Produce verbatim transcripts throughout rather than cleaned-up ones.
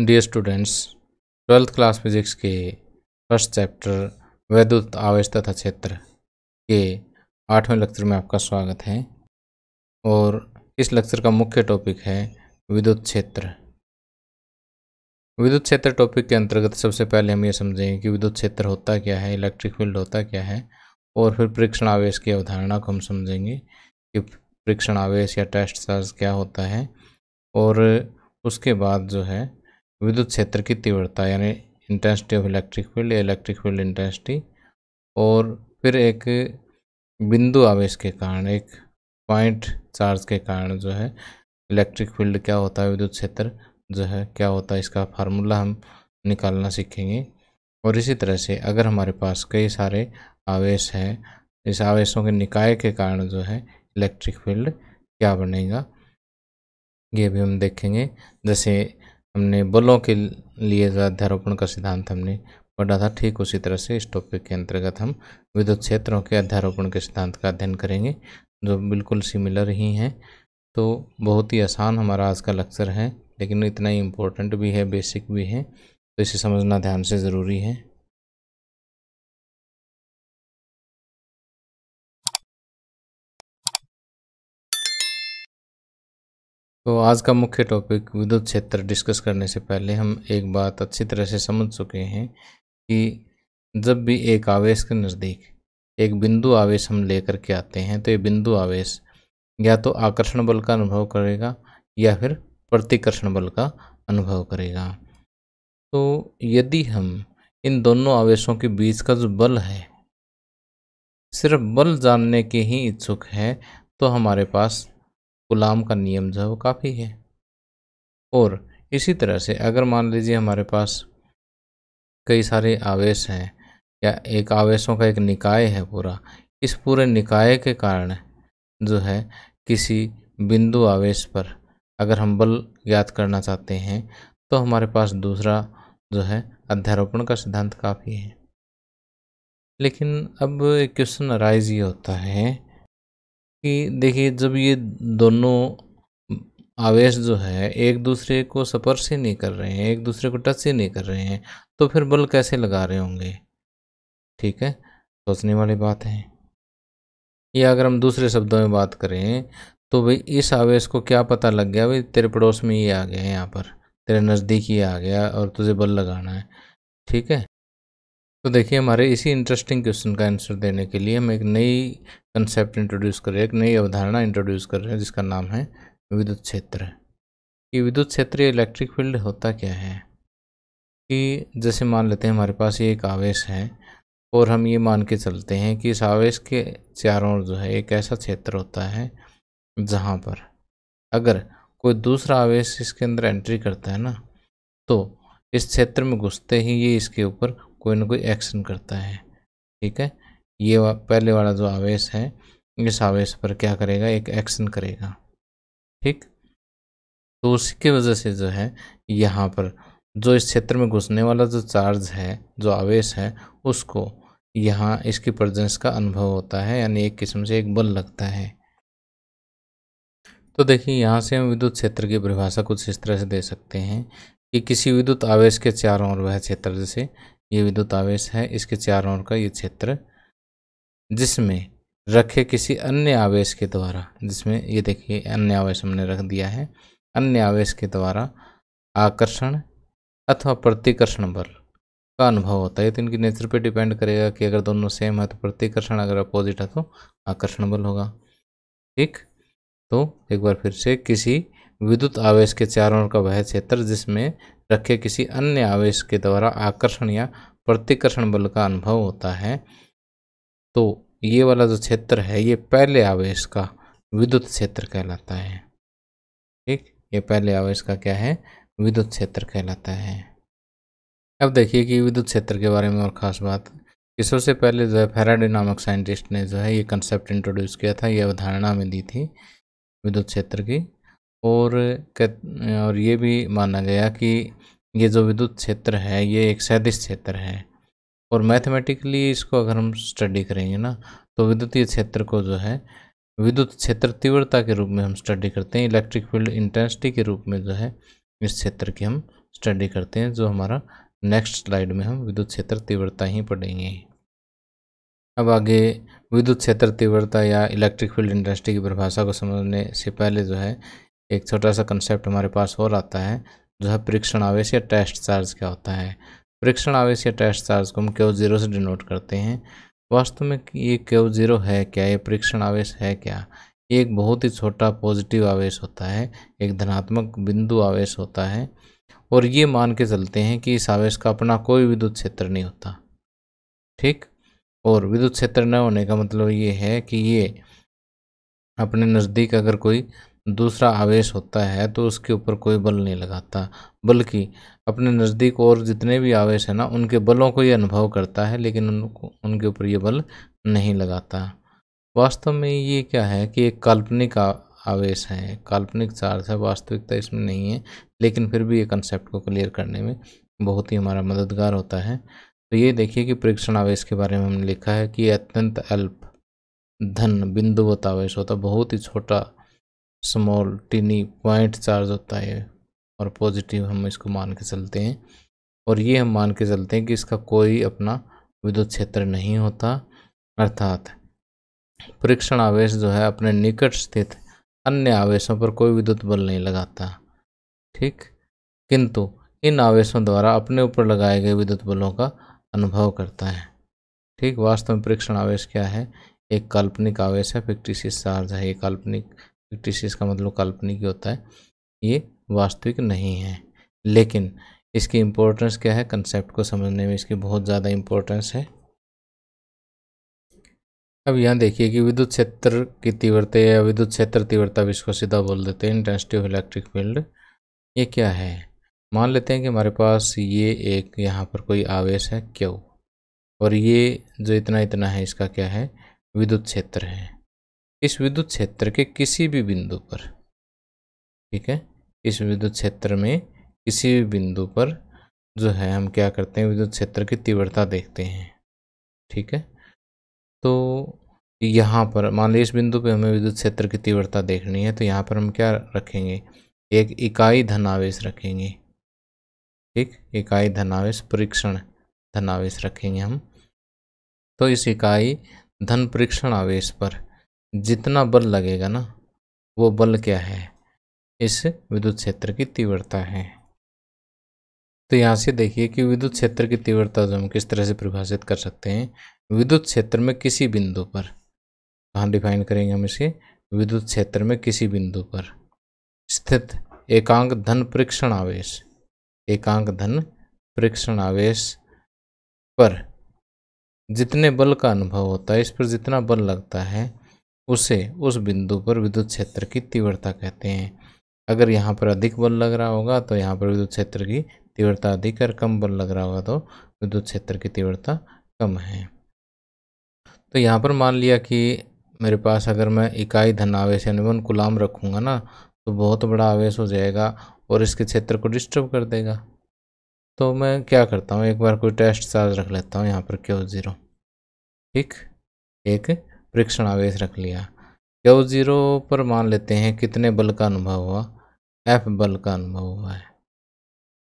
Dear students, twelfth class physics के first chapter वैद्युत आवेश तथा क्षेत्र के आठवें लेक्चर में आपका स्वागत है। और इस लेक्चर का मुख्य टॉपिक है विद्युत क्षेत्र। विद्युत क्षेत्र टॉपिक के अंतर्गत सबसे पहले हम ये समझेंगे कि विद्युत क्षेत्र होता क्या है, इलेक्ट्रिक फील्ड होता क्या है, और फिर प्रेक्षण आवेश की अवधारणा को हम समझेंगे कि प्रेक्षण आवेश या टेस्ट चार्ज क्या होता है। और उसके बाद जो है विद्युत क्षेत्र की तीव्रता यानी इंटेंसिटी ऑफ इलेक्ट्रिक फील्ड या इलेक्ट्रिक फील्ड इंटेंसिटी, और फिर एक बिंदु आवेश के कारण, एक पॉइंट चार्ज के कारण जो है इलेक्ट्रिक फील्ड क्या होता है, विद्युत क्षेत्र जो है क्या होता है, इसका फार्मूला हम निकालना सीखेंगे। और इसी तरह से अगर हमारे पास कई सारे आवेश हैं, इस आवेशों के निकाय के कारण जो है इलेक्ट्रिक फील्ड क्या बनेगा ये भी हम देखेंगे। जैसे हमने बलों के लिए जो अध्यारोपण का सिद्धांत हमने पढ़ा था, ठीक उसी तरह से इस टॉपिक के अंतर्गत हम विद्युत क्षेत्रों के अध्यारोपण के सिद्धांत का अध्ययन करेंगे, जो बिल्कुल सिमिलर ही हैं। तो बहुत ही आसान हमारा आज का लेक्चर है, लेकिन इतना ही इम्पोर्टेंट भी है, बेसिक भी है, तो इसे समझना ध्यान से ज़रूरी है। तो आज का मुख्य टॉपिक विद्युत क्षेत्र डिस्कस करने से पहले हम एक बात अच्छी तरह से समझ चुके हैं कि जब भी एक आवेश के नज़दीक एक बिंदु आवेश हम लेकर के आते हैं, तो ये बिंदु आवेश या तो आकर्षण बल का अनुभव करेगा या फिर प्रतिकर्षण बल का अनुभव करेगा। तो यदि हम इन दोनों आवेशों के बीच का जो बल है सिर्फ बल जानने के ही इच्छुक है, तो हमारे पास कूलाम का नियम जो है वो काफ़ी है। और इसी तरह से अगर मान लीजिए हमारे पास कई सारे आवेश हैं या एक आवेशों का एक निकाय है पूरा, इस पूरे निकाय के कारण जो है किसी बिंदु आवेश पर अगर हम बल ज्ञात करना चाहते हैं, तो हमारे पास दूसरा जो है अध्यारोपण का सिद्धांत काफ़ी है। लेकिन अब एक क्वेश्चन अराइज ये होता है कि देखिए, जब ये दोनों आवेश जो है एक दूसरे को स्पर्श ही नहीं कर रहे हैं, एक दूसरे को टच ही नहीं कर रहे हैं, तो फिर बल कैसे लगा रहे होंगे? ठीक है, सोचने वाली बात है। या अगर हम दूसरे शब्दों में बात करें तो भाई इस आवेश को क्या पता लग गया, भाई तेरे पड़ोस में ये आ गया है, यहाँ पर तेरे नज़दीक ये आ गया और तुझे बल लगाना है। ठीक है, तो देखिए हमारे इसी इंटरेस्टिंग क्वेश्चन का आंसर देने के लिए हम एक नई कंसेप्ट इंट्रोड्यूस कर रहे हैं, एक नई अवधारणा इंट्रोड्यूस कर रहे हैं, जिसका नाम है विद्युत क्षेत्र। कि विद्युत क्षेत्र या इलेक्ट्रिक फील्ड होता क्या है? कि जैसे मान लेते हैं हमारे पास ये एक आवेश है, और हम ये मान के चलते हैं कि इस आवेश के चारों ओर जो है एक ऐसा क्षेत्र होता है जहाँ पर अगर कोई दूसरा आवेश इसके अंदर एंट्री करता है ना, तो इस क्षेत्र में घुसते ही ये इसके ऊपर कोई ना कोई एक्शन करता है। ठीक है, ये वा, पहले वाला जो आवेश है इस आवेश पर क्या करेगा, एक एक्शन करेगा। ठीक, तो उसकी वजह से जो है यहाँ पर जो इस क्षेत्र में घुसने वाला जो चार्ज है, जो आवेश है, उसको यहाँ इसकी प्रेजेंस का अनुभव होता है, यानी एक किस्म से एक बल लगता है। तो देखिए, यहाँ से हम विद्युत क्षेत्र की परिभाषा कुछ इस तरह से दे सकते हैं कि किसी विद्युत आवेश के चारों ओर वह क्षेत्र, जैसे ये विद्युत आवेश है, इसके चारों ओर का ये क्षेत्र, जिसमें रखे किसी अन्य आवेश के द्वारा, जिसमें ये देखिए अन्य आवेश हमने रख दिया है, अन्य आवेश के द्वारा आकर्षण अथवा प्रतिकर्षण बल का अनुभव होता है। तो इनकी नेचर पे डिपेंड करेगा कि अगर दोनों सेम है तो प्रतिकर्षण, अगर अपोजिट है तो आकर्षण बल होगा। ठीक, तो एक बार फिर से, किसी विद्युत आवेश के चारों ओर का वह क्षेत्र जिसमें रखे किसी अन्य आवेश के द्वारा आकर्षण या प्रतिकर्षण बल का अनुभव होता है, तो ये वाला जो क्षेत्र है ये पहले आवेश का विद्युत क्षेत्र कहलाता है। ठीक, ये पहले आवेश का क्या है, विद्युत क्षेत्र कहलाता है। अब देखिए कि विद्युत क्षेत्र के बारे में और ख़ास बात, कि सबसे पहले जो है फैराडे नामक साइंटिस्ट ने जो है ये कंसेप्ट इंट्रोड्यूस किया था, ये अवधारणा में दी थी विद्युत क्षेत्र की। और और ये भी माना गया कि ये जो विद्युत क्षेत्र है ये एक सदिश क्षेत्र है। और मैथमेटिकली इसको अगर हम स्टडी करेंगे ना, तो विद्युतीय क्षेत्र को जो है विद्युत क्षेत्र तीव्रता के रूप में हम स्टडी करते हैं, इलेक्ट्रिक फील्ड इंटेंसिटी के रूप में जो है इस क्षेत्र की हम स्टडी करते हैं, जो हमारा नेक्स्ट स्लाइड में हम विद्युत क्षेत्र तीव्रता ही पढ़ेंगे। अब आगे विद्युत क्षेत्र तीव्रता या इलेक्ट्रिक फील्ड इंटेंसिटी की परिभाषा को समझने से पहले जो है एक छोटा सा कंसेप्ट हमारे पास और आता है, जो है परीक्षण आवेश या टेस्ट चार्ज क्या होता है। परीक्षण आवेश या टेस्ट चार्ज को हम क्यू जीरो से डिनोट करते हैं। वास्तव में ये क्यू जीरो है क्या, ये परीक्षण आवेश है क्या? ये एक बहुत ही छोटा पॉजिटिव आवेश होता है, एक धनात्मक बिंदु आवेश होता है, और ये मान के चलते हैं कि इस आवेश का अपना कोई विद्युत क्षेत्र नहीं होता। ठीक, और विद्युत क्षेत्र न होने का मतलब ये है कि ये अपने नज़दीक अगर कोई दूसरा आवेश होता है तो उसके ऊपर कोई बल नहीं लगाता, बल्कि अपने नज़दीक और जितने भी आवेश है ना उनके बलों को ये अनुभव करता है, लेकिन उनको उनके ऊपर ये बल नहीं लगाता। वास्तव में ये क्या है कि एक काल्पनिक आवेश है, काल्पनिक चार्ज है, वास्तविकता इसमें नहीं है, लेकिन फिर भी ये कंसेप्ट को क्लियर करने में बहुत ही हमारा मददगार होता है। तो ये देखिए कि परीक्षण आवेश के बारे में हमने लिखा है कि अत्यंत अल्प धन बिंदुवत आवेश होता है, बहुत ही छोटा स्मॉल टीनी पॉइंट चार्ज होता है, और पॉजिटिव हम इसको मान के चलते हैं, और ये हम मान के चलते हैं कि इसका कोई अपना विद्युत क्षेत्र नहीं होता। अर्थात परीक्षण आवेश जो है अपने निकट स्थित अन्य आवेशों पर कोई विद्युत बल नहीं लगाता। ठीक, किंतु इन आवेशों द्वारा अपने ऊपर लगाए गए विद्युत बलों का अनुभव करता है। ठीक, वास्तव में परीक्षण आवेश क्या है? एक काल्पनिक आवेश है, फिक्टिशियस चार्ज है। ये काल्पनिक, फिक्टिशियस का मतलब काल्पनिक ही होता है, ये वास्तविक नहीं है। लेकिन इसकी इम्पोर्टेंस क्या है, कंसेप्ट को समझने में इसकी बहुत ज़्यादा इम्पोर्टेंस है। अब यहाँ देखिए कि विद्युत क्षेत्र की तीव्रता या विद्युत क्षेत्र तीव्रता भी इसको सीधा बोल देते हैं, इंटेंसिटी ऑफ इलेक्ट्रिक फील्ड। ये क्या है? मान लेते हैं कि हमारे पास ये एक यहाँ पर कोई आवेश है क्यू, और ये जो इतना इतना है इसका क्या है, विद्युत क्षेत्र है। इस विद्युत क्षेत्र के किसी भी बिंदु पर, ठीक है, इस विद्युत क्षेत्र में किसी भी बिंदु पर जो है हम क्या करते हैं, विद्युत क्षेत्र की तीव्रता देखते हैं। ठीक है, तो यहाँ पर मान लीजिए इस बिंदु पे हमें विद्युत क्षेत्र की तीव्रता देखनी है, तो यहाँ पर हम क्या रखेंगे, एक इकाई धनावेश रखेंगे। ठीक, इकाई धनावेश परीक्षण धनावेश रखेंगे हम। तो इस इकाई धन परीक्षण आवेश पर जितना बल लगेगा ना, वो बल क्या है, इस विद्युत क्षेत्र की तीव्रता है। तो यहाँ से देखिए कि विद्युत क्षेत्र की तीव्रता जो हम किस तरह से परिभाषित कर सकते हैं, विद्युत क्षेत्र में किसी बिंदु पर, कहाँ डिफाइन करेंगे हम इसे, विद्युत क्षेत्र में किसी बिंदु पर स्थित एकांक धन परीक्षण आवेश, एकांक धन परीक्षण आवेश पर जितने बल का अनुभव होता है, इस पर जितना बल लगता है, उसे उस बिंदु पर विद्युत क्षेत्र की तीव्रता कहते हैं। अगर यहाँ पर अधिक बल लग रहा होगा तो यहाँ पर विद्युत क्षेत्र की तीव्रता अधिक, और कम बल लग रहा होगा तो विद्युत क्षेत्र की तीव्रता कम है। तो यहाँ पर मान लिया कि मेरे पास अगर मैं इकाई धन आवेश यानी वन कूलाम रखूँगा ना, तो बहुत बड़ा आवेश हो जाएगा और इसके क्षेत्र को डिस्टर्ब कर देगा। तो मैं क्या करता हूँ, एक बार कोई टेस्ट चार्ज रख लेता हूँ यहाँ पर क्यू जीरो। ठीक, एक परीक्षण आवेश रख लिया क्यू जीरो पर। मान लेते हैं कितने बल का अनुभव हुआ, एफ बल का अनुभव हुआ है।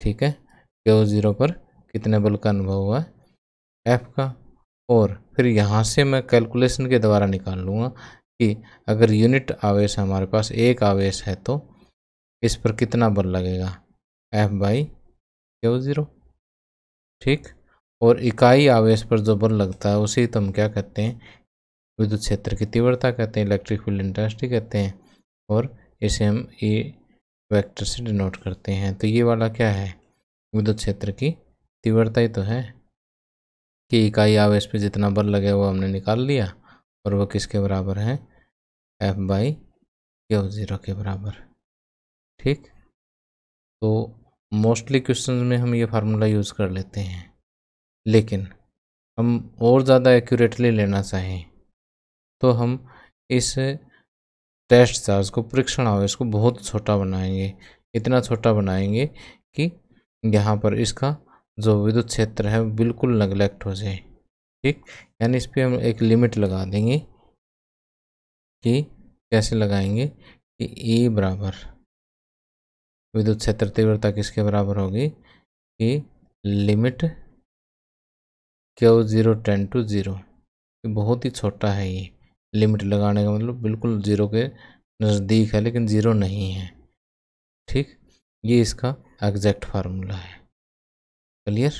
ठीक है, क्यू जीरो पर कितने बल का अनुभव हुआ है, एफ का। और फिर यहाँ से मैं कैलकुलेशन के द्वारा निकाल लूँगा कि अगर यूनिट आवेश हमारे पास एक आवेश है तो इस पर कितना बल लगेगा, एफ बाई क्यू ज़ीरो। ठीक, और इकाई आवेश पर जो बल लगता है उसे तो हम क्या कहते हैं, विद्युत क्षेत्र की तीव्रता कहते हैं, इलेक्ट्रिक फील्ड इंटेंसिटी कहते हैं, और इसे हम ई वेक्टर से डिनोट करते हैं। तो ये वाला क्या है, विद्युत क्षेत्र की तीव्रता ही तो है कि इकाई आवेश पे जितना बल लगे वो हमने निकाल लिया, और वो किसके बराबर है, एफ बाई क्यू ज़ीरो के बराबर। ठीक, तो मोस्टली क्वेश्चन में हम ये फार्मूला यूज़ कर लेते हैं, लेकिन हम और ज़्यादा एक्यूरेटली लेना चाहें तो हम इस टेस्ट चार्ज को, परीक्षण आवेश को बहुत छोटा बनाएंगे, इतना छोटा बनाएंगे कि यहाँ पर इसका जो विद्युत क्षेत्र है बिल्कुल नेगलेक्ट हो जाए। ठीक, यानी इस पर हम एक लिमिट लगा देंगे कि कैसे लगाएंगे, कि E बराबर विद्युत क्षेत्र तीव्रता किसके बराबर होगी कि limit Q zero tends to zero, बहुत ही छोटा है ये। लिमिट लगाने का मतलब बिल्कुल जीरो के नज़दीक है लेकिन जीरो नहीं है। ठीक, ये इसका एग्जैक्ट फार्मूला है। क्लियर।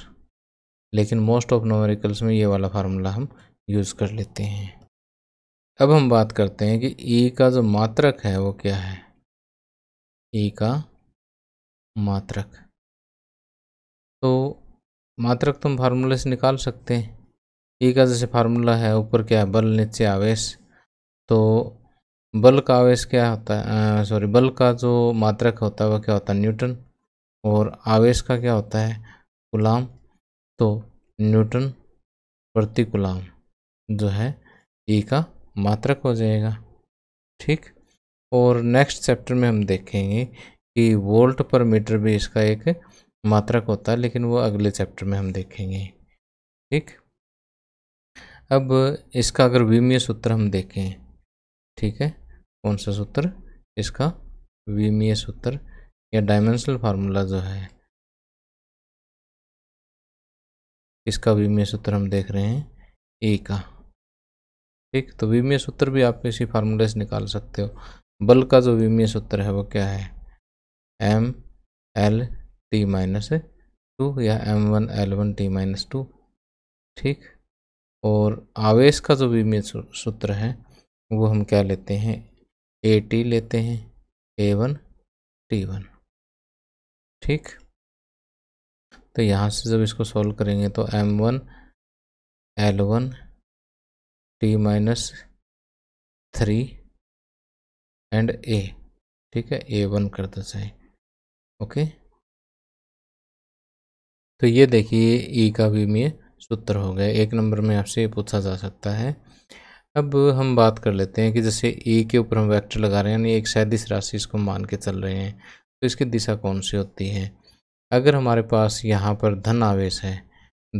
लेकिन मोस्ट ऑफ न्यूमेरिकल्स में ये वाला फार्मूला हम यूज़ कर लेते हैं। अब हम बात करते हैं कि ई का जो मात्रक है वो क्या है। ई का मात्रक, तो मात्रक तुम फार्मूले से निकाल सकते हैं। ई का जैसे फार्मूला है, ऊपर क्या है बल, नीचे आवेश। तो बल का आवेश क्या होता है, सॉरी बल का जो मात्रक होता है वह क्या होता है न्यूटन, और आवेश का क्या होता है कूलाम। तो न्यूटन प्रति कूलाम जो है ई का मात्रक हो जाएगा। ठीक, और नेक्स्ट चैप्टर में हम देखेंगे कि वोल्ट पर मीटर भी इसका एक मात्रक होता है, लेकिन वो अगले चैप्टर में हम देखेंगे। ठीक, अब इसका अगर विमीय सूत्र हम देखें, ठीक है, कौन सा सूत्र, इसका विमीय सूत्र या डायमेंशनल फार्मूला जो है, इसका विमीय सूत्र हम देख रहे हैं ए का। ठीक, तो विमीय सूत्र भी आप इसी फार्मूले से निकाल सकते हो। बल का जो विमीय सूत्र है वो क्या है M L T minus two या M one L one T minus two. ठीक, और आवेश का जो विमीय सूत्र है वो हम क्या लेते हैं ए टी लेते हैं, ए वन टी वन। ठीक, तो यहाँ से जब इसको सॉल्व करेंगे तो M one L one T minus three and A, ठीक है, ए वन कर दो सही। ओके, तो ये देखिए ई का विमीय सूत्र हो गया। एक नंबर में आपसे पूछा जा सकता है। अब हम बात कर लेते हैं कि जैसे ई के ऊपर हम वेक्टर लगा रहे हैं, यानी एक सदिश राशि इसको मान के चल रहे हैं, तो इसकी दिशा कौन सी होती है। अगर हमारे पास यहाँ पर धन आवेश है,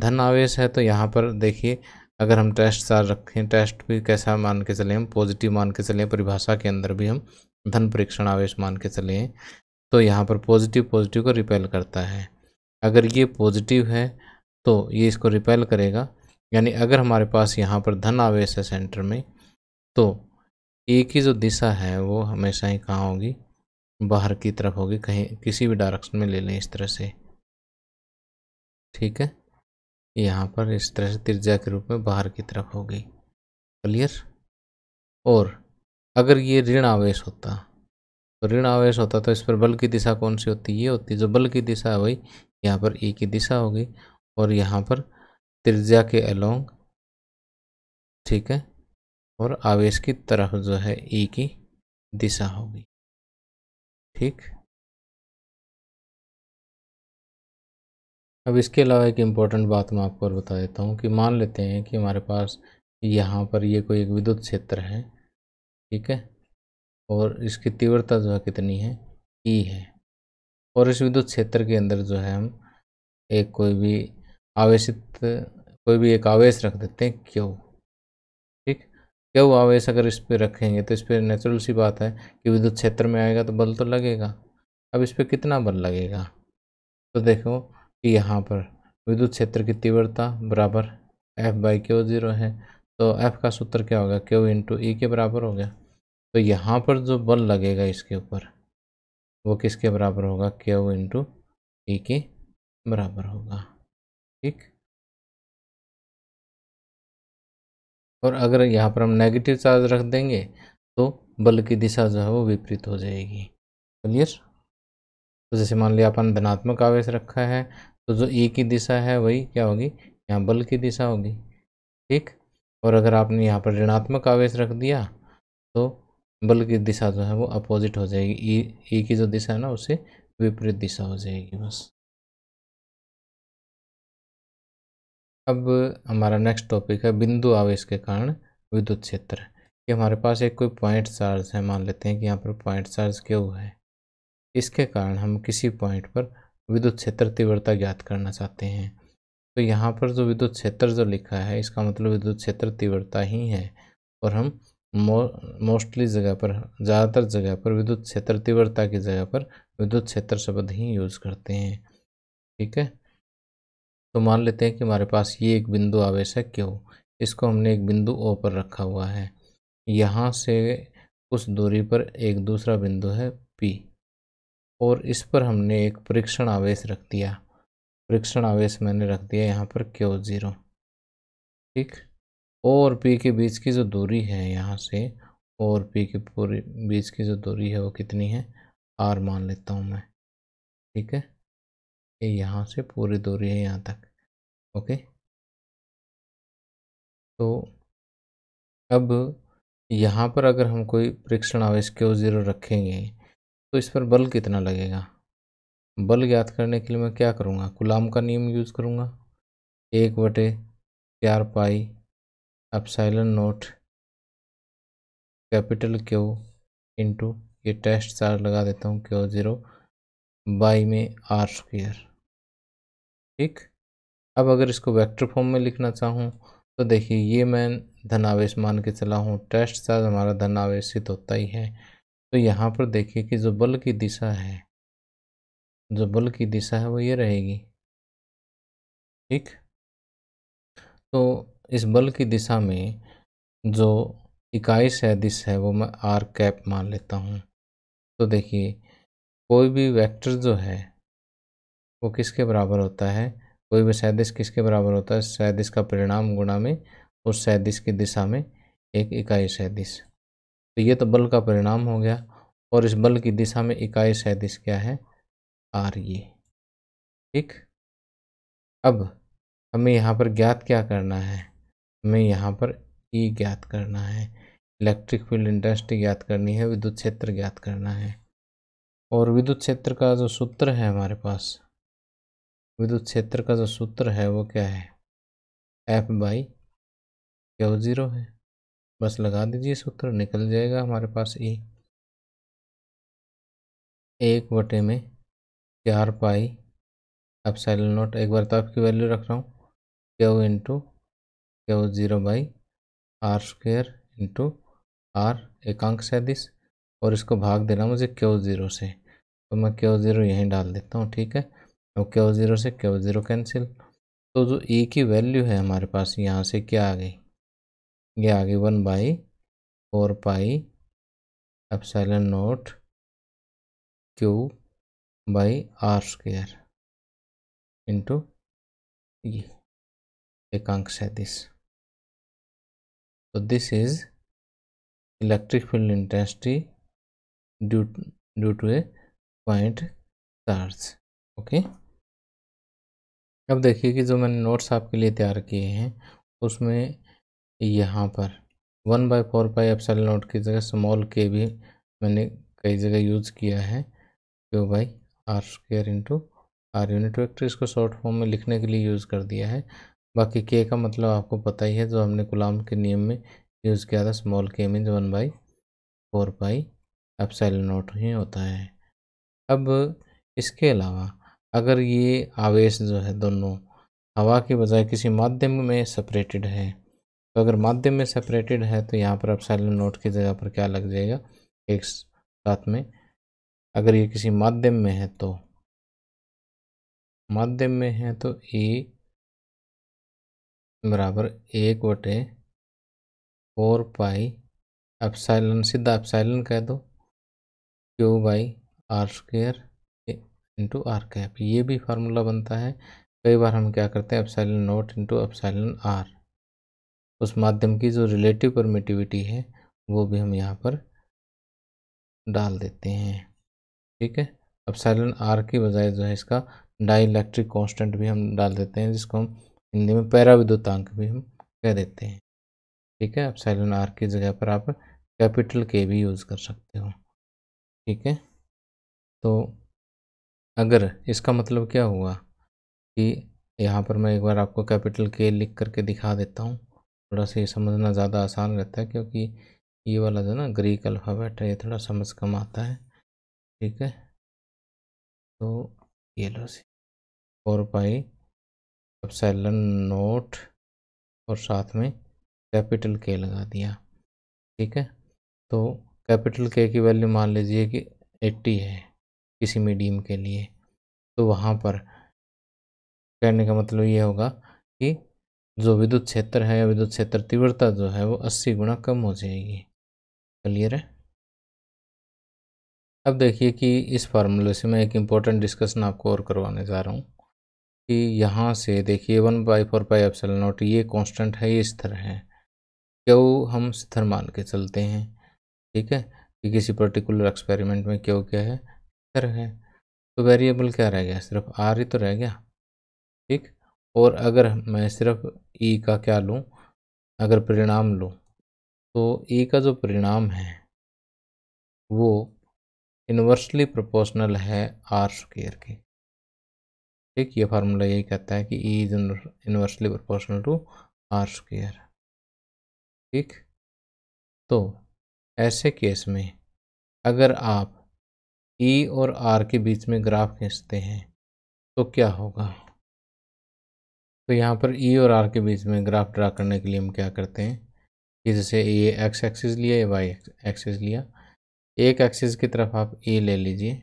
धन आवेश है तो यहाँ पर देखिए अगर हम टेस्ट चार रखें, टेस्ट भी कैसा मान के चले, हम पॉजिटिव मान के चले, परिभाषा के अंदर भी हम धन परीक्षण आवेश मान के चले हैं। तो यहाँ पर पॉजिटिव पॉजिटिव को रिपेल करता है, अगर ये पॉजिटिव है तो ये इसको रिपेल करेगा। यानी अगर हमारे पास यहाँ पर धन आवेश है सेंटर में, तो ए की जो दिशा है वो हमेशा ही कहाँ होगी, बाहर की तरफ होगी, कहीं किसी भी डायरेक्शन में ले लें इस तरह से। ठीक है, यहाँ पर इस तरह से त्रिज्या के रूप में बाहर की तरफ होगी। क्लियर। और अगर ये ऋण आवेश होता, तो ऋण आवेश होता तो इस पर बल की दिशा कौन सी होती, ये होती। जो बल की दिशा है वही यहाँ पर ए की दिशा होगी, और यहाँ पर त्रिज्या के अलोंग, ठीक है, और आवेश की तरफ जो है ई की दिशा होगी। ठीक, अब इसके अलावा एक इम्पॉर्टेंट बात मैं आपको और बता देता हूँ कि मान लेते हैं कि हमारे पास यहाँ पर ये कोई एक विद्युत क्षेत्र है, ठीक है, और इसकी तीव्रता जो है कितनी है ई है, और इस विद्युत क्षेत्र के अंदर जो है हम एक कोई भी आवेशित कोई भी एक आवेश रख देते हैं क्यू। ठीक, क्यू आवेश अगर इस पर रखेंगे तो इस पर नेचुरल सी बात है कि विद्युत क्षेत्र में आएगा तो बल तो लगेगा। अब इस पर कितना बल लगेगा, तो देखो कि यहाँ पर विद्युत क्षेत्र की तीव्रता बराबर एफ बाई क्यू जीरो है, तो एफ का सूत्र क्या होगा क्यू इंटू ई के बराबर हो गया। तो यहाँ पर जो बल लगेगा इसके ऊपर वो किसके बराबर होगा, क्यू इंटू ई के बराबर होगा। ठीक, और अगर यहाँ पर हम नेगेटिव चार्ज रख देंगे तो बल की दिशा जो है वो विपरीत हो जाएगी। क्लियर। तो जैसे मान लिया अपन धनात्मक आवेश रखा है, तो जो ई की दिशा है वही क्या होगी, यहाँ बल की दिशा होगी। ठीक, और अगर आपने यहाँ पर ऋणात्मक आवेश रख दिया तो बल की दिशा जो है वो अपोजिट हो जाएगी, ई ई की जो दिशा है ना उससे विपरीत दिशा हो जाएगी। बस, अब हमारा नेक्स्ट टॉपिक है बिंदु आवेश के कारण विद्युत क्षेत्र। कि हमारे पास एक कोई पॉइंट चार्ज है, मान लेते हैं कि यहाँ पर पॉइंट चार्ज क्यू है, इसके कारण हम किसी पॉइंट पर विद्युत क्षेत्र तीव्रता ज्ञात करना चाहते हैं। तो यहाँ पर जो विद्युत क्षेत्र जो लिखा है इसका मतलब विद्युत क्षेत्र तीव्रता ही है, और हम मोस्टली जगह पर ज़्यादातर जगह पर विद्युत क्षेत्र तीव्रता की जगह पर विद्युत क्षेत्र शब्द ही यूज़ करते हैं। ठीक है, तो मान लेते हैं कि हमारे पास ये एक बिंदु आवेश है क्यों, इसको हमने एक बिंदु ओ पर रखा हुआ है। यहाँ से उस दूरी पर एक दूसरा बिंदु है पी, और इस पर हमने एक परीक्षण आवेश रख दिया। परीक्षण आवेश मैंने रख दिया यहाँ पर क्यू ज़ीरो। ठीक, ओ और पी के बीच की जो दूरी है, यहाँ से ओ और पी के पूरी बीच की जो दूरी है वो कितनी है, आर मान लेता हूँ मैं। ठीक है, ये यहाँ से पूरी दूरी है यहाँ तक। ओके, तो अब यहाँ पर अगर हम कोई परीक्षण आवेश क्यू ज़ीरो रखेंगे तो इस पर बल कितना लगेगा। बल ज्ञात करने के लिए मैं क्या करूँगा, कूलाम का नियम यूज़ करूँगा। एक बटे चार pi epsilon not capital Q into, ये टेस्ट चार्ज लगा देता हूँ क्यू ज़ीरो बाई में आर स्क्वायर। ठीक, अब अगर इसको वेक्टर फॉर्म में लिखना चाहूँ तो देखिए ये मैं धनावेश मान के चला हूँ, टेस्ट चार्ज हमारा धनावेशित होता ही है। तो यहाँ पर देखिए कि जो बल की दिशा है, जो बल की दिशा है वो ये रहेगी। ठीक, तो इस बल की दिशा में जो इकाई सदिश है वो मैं आर कैप मान लेता हूँ। तो देखिए कोई भी वेक्टर जो है वो किसके बराबर होता है, कोई भी सदिश किसके बराबर होता है, सदिश का परिणाम गुणा में उस सदिश की दिशा में एक इकाई सदिश। तो ये तो बल का परिणाम हो गया, और इस बल की दिशा में इकाई सदिश क्या है, आर ये। ठीक, अब हमें यहाँ पर ज्ञात क्या करना है, हमें यहाँ पर ई ज्ञात करना है, इलेक्ट्रिक फील्ड इंटेंसिटी ज्ञात करनी है, विद्युत क्षेत्र ज्ञात करना है। और विद्युत क्षेत्र का जो सूत्र है हमारे पास, विद्युत क्षेत्र का जो सूत्र है वो क्या है, एफ बाई क्यू ज़ीरो है। बस लगा दीजिए सूत्र, निकल जाएगा हमारे पास ई एक बटे में चार पाई एप्सिलॉन नॉट, एक बार तो आपकी वैल्यू रख रहा हूँ, Q into Q zero by R square into R एकांक सदिश, और इसको भाग देना मुझे क्यू ज़ीरो से, तो मैं क्यू ज़ीरो यहीं डाल देता हूँ। ठीक है, और क्यू ज़ीरो से क्यू ज़ीरो कैंसिल, तो जो ई की वैल्यू है हमारे पास यहाँ से क्या आ गई, ये आ गई one by four pi epsilon not Q by R square into ये एकांक सदिश। तो this is electric field intensity due to, due to a point charge। Okay, अब देखिए कि जो मैंने नोट्स आपके लिए तैयार किए हैं उसमें यहाँ पर one by four pi epsilon naught की जगह स्मॉल के भी मैंने कई जगह यूज किया है, Q by R square into R unit vector, इसको शॉर्ट फॉर्म में लिखने के लिए यूज़ कर दिया है। बाकी के का मतलब आपको पता ही है, जो हमने कूलाम के नियम में यूज़ किया था, स्मॉल के means one by four pi epsilon not ही होता है। अब इसके अलावा अगर ये आवेश जो है दोनों हवा के बजाय किसी माध्यम में सेपरेटेड है, तो अगर माध्यम में सेपरेटेड है तो यहाँ पर एप्सिलॉन नॉट की जगह पर क्या लग जाएगा, एक साथ में। अगर ये किसी माध्यम में है तो माध्यम में है तो ई बराबर एक बटे फोर पाई एप्सिलॉन, सीधा एप्सिलॉन कह दो, Q by R square into R cap. ये भी फार्मूला बनता है, कई बार हम क्या करते हैं, epsilon not into epsilon R, उस माध्यम की जो रिलेटिव परमिटिविटी है वो भी हम यहाँ पर डाल देते हैं। ठीक है, एप्सिलॉन आर की बजाय जो है इसका डाइलेक्ट्रिक कांस्टेंट भी हम डाल देते हैं, जिसको हम हिंदी में पैराविद्युतांक भी हम कह देते हैं। ठीक है, एप्सिलॉन आर की जगह पर आप कैपिटल के भी यूज़ कर सकते हो। ठीक है, तो अगर इसका मतलब क्या हुआ कि यहाँ पर मैं एक बार आपको कैपिटल के लिख करके दिखा देता हूँ, थोड़ा सा ये समझना ज़्यादा आसान रहता है, क्योंकि ये वाला जो ना ग्रीक अल्फ़ाबेट है ये थोड़ा समझ कम आता है। ठीक है, तो ये लो C four pi epsilon not और साथ में कैपिटल के लगा दिया। ठीक है, तो कैपिटल के की वैल्यू मान लीजिए कि अस्सी है, किसी मीडियम के लिए, तो वहाँ पर कहने का मतलब ये होगा कि जो विद्युत क्षेत्र है या विद्युत क्षेत्र तीव्रता जो है वो अस्सी गुना कम हो जाएगी। क्लियर है। अब देखिए कि इस फार्मूले से मैं एक इम्पॉर्टेंट डिस्कशन आपको और करवाने जा रहा हूँ कि यहाँ से देखिए one by four by epsilon naught ये कांस्टेंट है, ये स्थिर है, क्यों हम स्थिर मान के चलते हैं। ठीक है कि किसी पर्टिकुलर एक्सपेरिमेंट में क्यों क्या है, स्थिर है। तो वेरिएबल क्या रह गया, सिर्फ आर ही तो रह गया। ठीक, और अगर मैं सिर्फ ई का क्या लूँ, अगर परिणाम लूँ, तो ई का जो परिणाम है वो इन्वर्सली प्रोपोर्शनल है आर स्क्वायर के। ठीक, ये फार्मूला यही कहता है कि E is inversely proportional to R square. ठीक, तो ऐसे केस में अगर आप ई और आर के बीच में ग्राफ खींचते हैं तो क्या होगा। तो यहाँ पर ई और आर के बीच में ग्राफ ड्रा करने के लिए हम क्या करते हैं कि जैसे ये एक्स एक्सिस लिया या वाई एक्सिस लिया, एक एक्सिस की तरफ आप ई ले लीजिए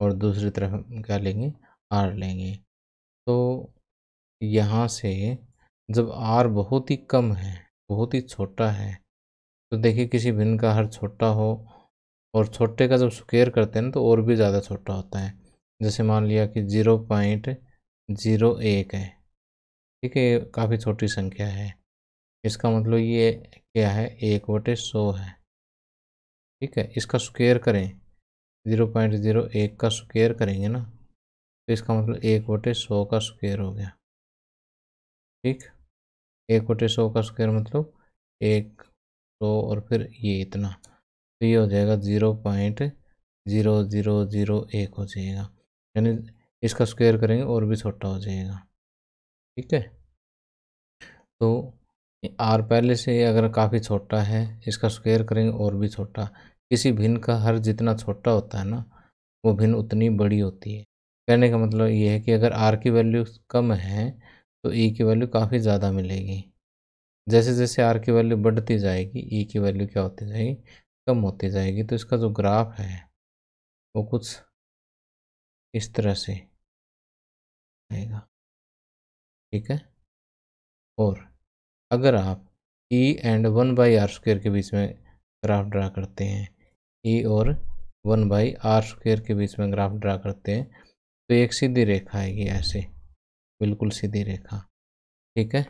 और दूसरी तरफ हम क्या लेंगे, आर लेंगे। तो यहाँ से जब आर बहुत ही कम है, बहुत ही छोटा है, तो देखिए किसी भिन्न का हर छोटा हो और छोटे का जब स्क्वायर करते हैं तो और भी ज़्यादा छोटा होता है। जैसे मान लिया कि ज़ीरो पॉइंट ज़ीरो एक है। ठीक है, काफ़ी छोटी संख्या है, इसका मतलब ये क्या है, एक बटे सौ है। ठीक है, इसका स्क्वायर करें, ज़ीरो पॉइंट ज़ीरो एक का स्क्वायर करेंगे ना, तो इसका मतलब एक बटे सौ का स्क्वायर हो गया। ठीक, एक बटे सौ का स्क्वायर मतलब एक सौ और फिर ये इतना, तो ये हो जाएगा zero point zero zero zero एक हो जाएगा, यानी इसका स्क्वायर करेंगे और भी छोटा हो जाएगा। ठीक है, तो आर पहले से अगर काफ़ी छोटा है, इसका स्क्वायर करेंगे और भी छोटा। किसी भिन्न का हर जितना छोटा होता है ना, वो भिन्न उतनी बड़ी होती है। कहने का मतलब ये है कि अगर आर की वैल्यू कम है तो ई की वैल्यू काफ़ी ज़्यादा मिलेगी। जैसे जैसे आर की वैल्यू बढ़ती जाएगी, ई की वैल्यू क्या होती जाएगी, कम होती जाएगी। तो इसका जो ग्राफ है वो कुछ इस तरह से आएगा। ठीक है, और अगर आप E and one by R square के बीच में ग्राफ ड्रा करते हैं, ई और वन बाई आर स्क्वेयर के बीच में ग्राफ ड्रा करते हैं, तो एक सीधी रेखा आएगी, ऐसे बिल्कुल सीधी रेखा। ठीक है,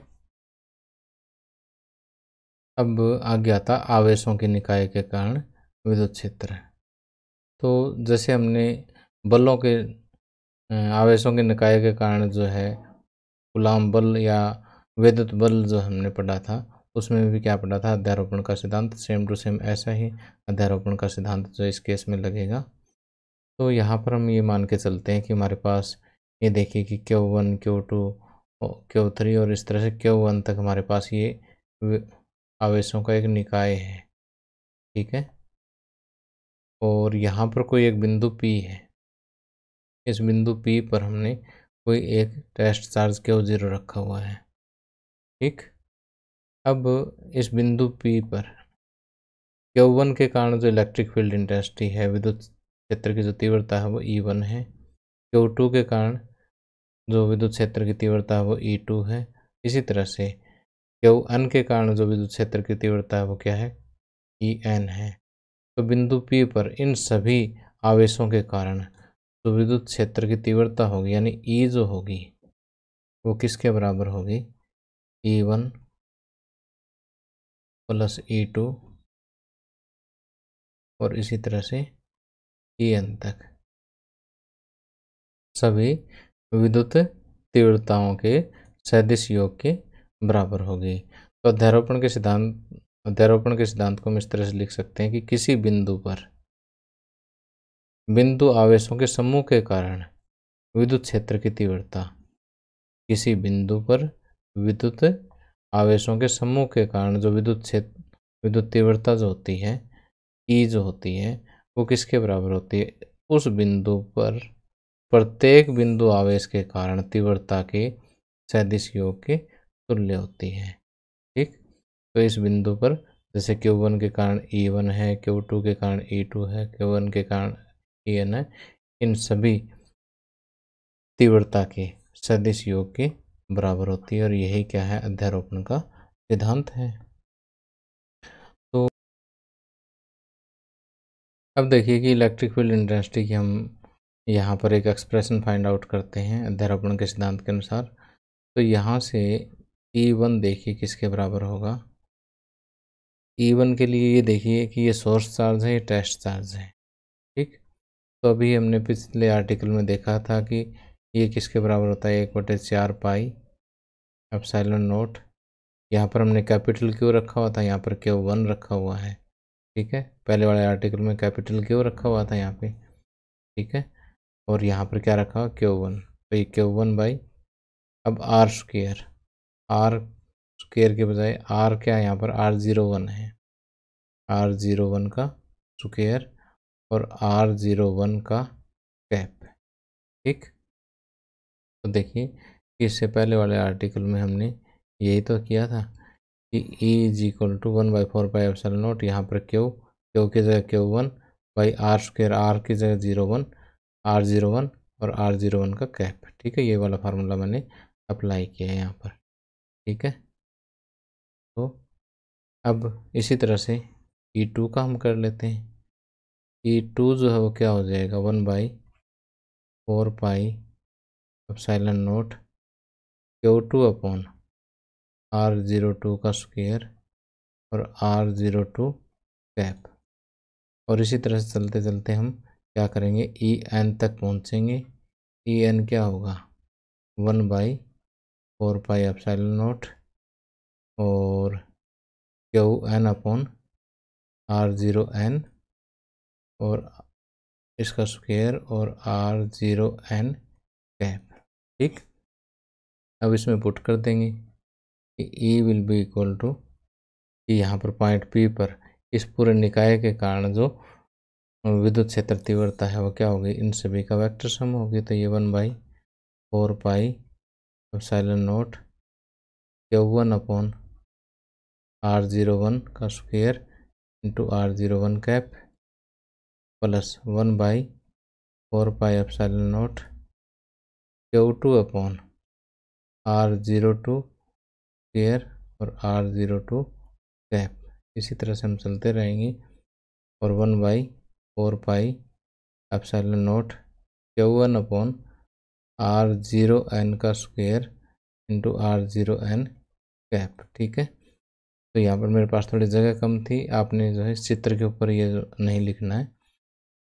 अब आगे आता आवेशों के निकाय के कारण विद्युत क्षेत्र। तो जैसे हमने बलों के आवेशों के निकाय के कारण जो है कूलाम बल या विद्युत बल जो हमने पढ़ा था, उसमें भी क्या पढ़ा था, अध्यारोपण का सिद्धांत, सेम टू सेम ऐसा ही अध्यारोपण का सिद्धांत जो इस केस में लगेगा। तो यहाँ पर हम ये मान के चलते हैं कि हमारे पास ये देखिए कि Q one Q two Q three और इस तरह से क्यू वन तक हमारे पास ये आवेशों का एक निकाय है। ठीक है, और यहाँ पर कोई एक बिंदु पी है, इस बिंदु पी पर हमने कोई एक टेस्ट चार्ज क्यू जीरो रखा हुआ है। ठीक, अब इस बिंदु पी पर क्यू वन के कारण जो इलेक्ट्रिक फील्ड इंटेंसिटी है, विद्युत क्षेत्र की जो तीव्रता है वो ई वन है, क्यू टू के कारण जो विद्युत क्षेत्र की तीव्रता है वो ई टू है, इसी तरह से क्यू एन के कारण जो विद्युत क्षेत्र की तीव्रता है वो क्या है, ई एन है। तो बिंदु पी पर इन सभी आवेशों के कारण तो विद्युत क्षेत्र की तीव्रता होगी, यानी ई जो होगी वो किसके बराबर होगी, E one plus E two और इसी तरह से ई एन तक सभी विद्युत तीव्रताओं के सदिश योग के बराबर होगी। तो अध्यारोपण के सिद्धांत अध्यारोपण के सिद्धांत को हम इस तरह से लिख सकते हैं कि किसी बिंदु पर बिंदु आवेशों के समूह के कारण विद्युत क्षेत्र की तीव्रता, किसी बिंदु पर विद्युत आवेशों के समूह के कारण जो विद्युत क्षेत्र विद्युत तीव्रता जो होती है, ई जो होती है, वो किसके बराबर होती है, उस बिंदु पर प्रत्येक बिंदु आवेश के कारण तीव्रता के सदिश योग के तुल्य होती है। ठीक, तो इस बिंदु पर जैसे क्यू वन के कारण ई वन है, क्यू टू के कारण ई टू है, क्यू एन के कारण ई एन है, इन सभी तीव्रता के सदिश योग के बराबर होती है और यही क्या है अध्यारोपण का सिद्धांत है। तो अब देखिए कि इलेक्ट्रिक फील्ड इंटेंसिटी की हम यहाँ पर एक एक्सप्रेशन फाइंड आउट करते हैं अध्यारोपण के सिद्धांत के अनुसार। तो यहाँ से ई वन देखिए किसके बराबर होगा। ई वन के लिए ये देखिए कि ये सोर्स चार्ज है, ये टेस्ट चार्ज है, ठीक। तो अभी हमने पिछले आर्टिकल में देखा था कि ये किसके बराबर होता है, एक बटे चार पाई एप्सिलॉन नोट। यहाँ पर हमने कैपिटल क्यू रखा हुआ था, यहाँ पर क्यू वन रखा हुआ है, ठीक है। पहले वाले आर्टिकल में कैपिटल क्यू रखा हुआ था यहाँ पे, ठीक है, और यहाँ पर क्या रखा हुआ क्यू वन। तो ये क्यू वन बाई अब आर स्क्वेयर, आर स्क्वेयर के बजाय आर क्या है यहाँ पर आर ज़ीरो वन है, आर ज़ीरो वन का स्क्वेयर और आर ज़ीरो वन का कैप, ठीक। तो देखिए इससे पहले वाले आर्टिकल में हमने यही तो किया था कि E is equal to one by four by epsilon naught, यहाँ पर क्यू, क्यू की जगह Q one by R square, R की जगह zero one, R zero one और आर जीरो वन का कैप, ठीक है। ये वाला फार्मूला मैंने अप्लाई किया है यहाँ पर, ठीक है। तो अब इसी तरह से ई टू का हम कर लेते हैं। ई टू जो है वो क्या हो जाएगा one by four pi epsilon not Q two upon R zero two का स्क्वायर और आर ज़ीरो टू कैप। और इसी तरह से चलते चलते हम क्या करेंगे ई एन तक पहुँचेंगे। ई एन क्या होगा one by four pi epsilon not और Q N upon R zero N और इसका स्क्वायर और आर ज़ीरो एन कैप, ठीक। अब इसमें पुट कर देंगे E will be equal to कि यहाँ पर पॉइंट पी पर इस पूरे निकाय के कारण जो विद्युत क्षेत्र तीव्रता है वो क्या होगी, इन सभी का वेक्टर सम होगी। तो ये one by four pi epsilon not Q one upon R zero one का square into R zero one cap plus one by four pi epsilon not Q two upon R zero two square और R zero two cap. इसी तरह से हम चलते रहेंगे और one by four pi epsilon not Q one upon R zero N का square into R zero N cap, ठीक है। तो यहाँ पर मेरे पास थोड़ी जगह कम थी, आपने जो है चित्र के ऊपर ये नहीं लिखना है।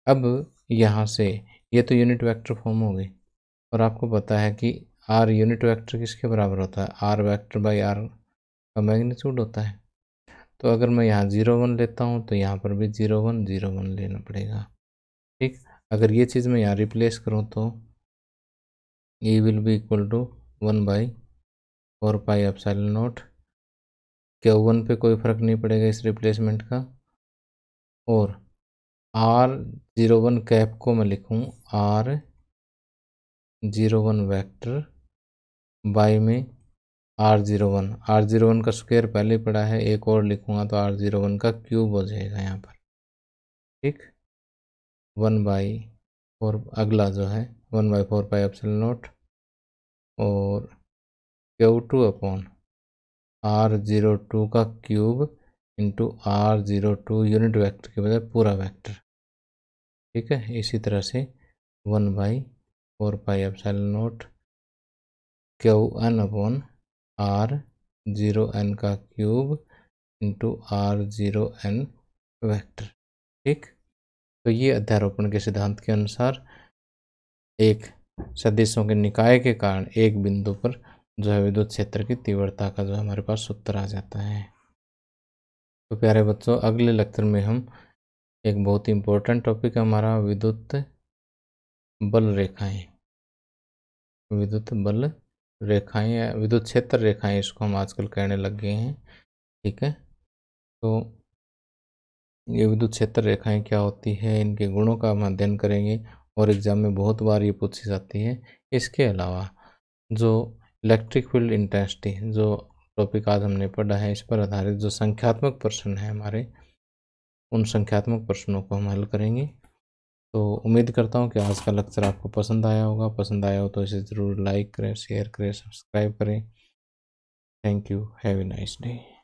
अब यहाँ से ये तो यूनिट वेक्टर फॉर्म हो गई और आपको पता है कि आर यूनिट वेक्टर किसके बराबर होता है, आर वेक्टर बाई आर का मैग्नीट्यूड होता है। तो अगर मैं यहाँ जीरो वन लेता हूँ तो यहाँ पर भी जीरो वन जीरो वन लेना पड़ेगा, ठीक। अगर ये चीज़ मैं यहाँ रिप्लेस करूँ तो E will be equal to one by four pi epsilon not Q one पे कोई फ़र्क नहीं पड़ेगा इस रिप्लेसमेंट का, और आर ज़ीरो वन कैप को मैं लिखूँ R zero one vector by में R zero one, R zero one का स्क्वायर पहले पड़ा है, एक और लिखूंगा तो आर ज़ीरो वन का क्यूब हो जाएगा यहाँ पर, ठीक। वन बाई फोर अगला जो है one by four pi epsilon not और Q two upon R zero two का cube into R zero two unit vector के बजाय पूरा वेक्टर, ठीक है। इसी तरह से one by four pi epsilon not Q N upon R zero N का cube into R zero N vector, ठीक। तो ये अध्यारोपण के सिद्धांत के अनुसार एक सदिशों के निकाय के कारण एक बिंदु पर जो है विद्युत क्षेत्र की तीव्रता का जो हमारे पास सूत्र आ जाता है। तो प्यारे बच्चों, अगले लेक्चर में हम एक बहुत ही इम्पोर्टेंट टॉपिक है हमारा विद्युत बल रेखाएं, विद्युत बल रेखाएं या विद्युत क्षेत्र रेखाएं इसको हम आजकल कहने लग गए हैं, ठीक है। तो ये विद्युत क्षेत्र रेखाएं क्या होती है, इनके गुणों का हम अध्ययन करेंगे और एग्ज़ाम में बहुत बार ये पूछी जाती है। इसके अलावा जो इलेक्ट्रिक फील्ड इंटेंसिटी जो टॉपिक आज हमने पढ़ा है इस पर आधारित जो संख्यात्मक प्रश्न है हमारे, उन संख्यात्मक प्रश्नों को हम हल करेंगे। तो उम्मीद करता हूँ कि आज का लेक्चर आपको पसंद आया होगा। पसंद आया हो तो इसे ज़रूर लाइक करें, शेयर करें, सब्सक्राइब करें। Thank you, have a nice day.